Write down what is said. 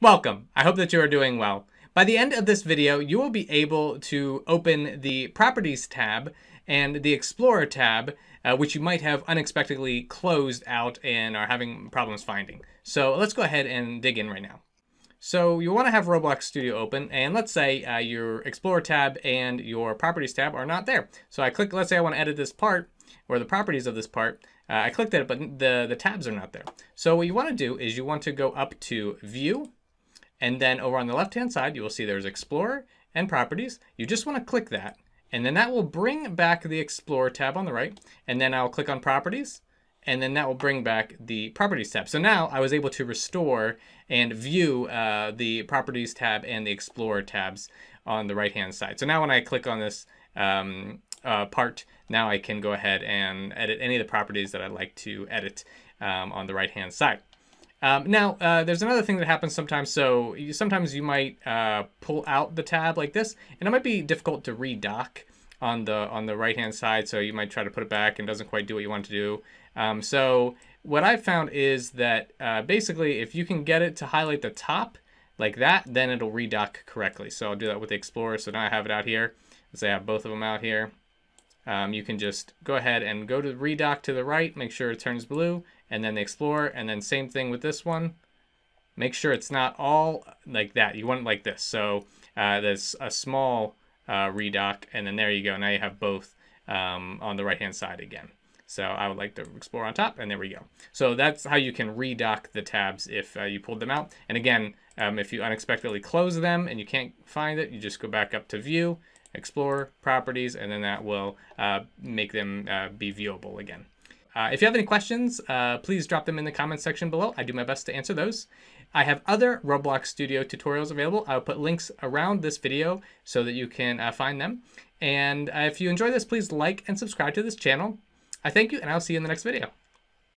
Welcome, I hope that you are doing well. By the end of this video, you will be able to open the Properties tab and the Explorer tab, which you might have unexpectedly closed out and are having problems finding. So let's go ahead and dig in right now. So you want to have Roblox Studio open, and let's say your Explorer tab and your Properties tab are not there. So I click, let's say I want to edit this part or the properties of this part. I clicked it, but the tabs are not there. So what you want to do is you want to go up to View, and then over on the left-hand side, you will see there's Explorer and Properties. You just want to click that, and then that will bring back the Explorer tab on the right, and then I'll click on Properties, and then that will bring back the Properties tab. So now I was able to restore and view the Properties tab and the Explorer tabs on the right-hand side. So now when I click on this part, now I can go ahead and edit any of the properties that I'd like to edit on the right-hand side. Now, there's another thing that happens sometimes. So sometimes you might pull out the tab like this, and it might be difficult to redock on the right-hand side. So you might try to put it back and it doesn't quite do what you want to do. So what I've found is that basically if you can get it to highlight the top like that, then it'll redock correctly. So I'll do that with the Explorer. So now I have it out here. Let's say I have both of them out here. You can just go ahead and go to redock to the right, make sure it turns blue, and then the Explorer, and then same thing with this one. Make sure it's not all like that. You want it like this. So there's a small redock, and then there you go. Now you have both on the right-hand side again. So I would like the Explorer on top, and there we go. So that's how you can redock the tabs if you pulled them out. And again, if you unexpectedly close them and you can't find it, you just go back up to View, Explorer, Properties, and then that will make them be viewable again. If you have any questions, please drop them in the comments section below. I do my best to answer those. I have other Roblox Studio tutorials available. I'll put links around this video so that you can find them. And if you enjoy this, please like and subscribe to this channel. I thank you, and I'll see you in the next video.